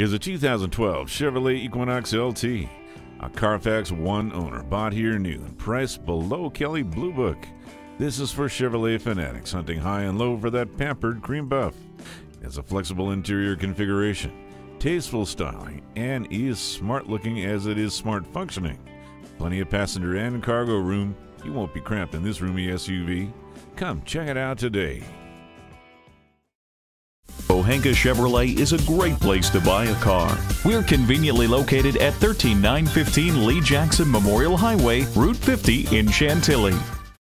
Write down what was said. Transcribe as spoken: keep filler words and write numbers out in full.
Here's a two thousand twelve Chevrolet Equinox L T, a Carfax one owner, bought here new and priced below Kelley Blue Book. This is for Chevrolet fanatics hunting high and low for that pampered cream buff. It has a flexible interior configuration, tasteful styling, and is smart looking as it is smart functioning. Plenty of passenger and cargo room. You won't be cramped in this roomy S U V. Come check it out today. Pohanka Chevrolet is a great place to buy a car. We're conveniently located at thirteen nine fifteen Lee Jackson Memorial Highway, Route fifty in Chantilly.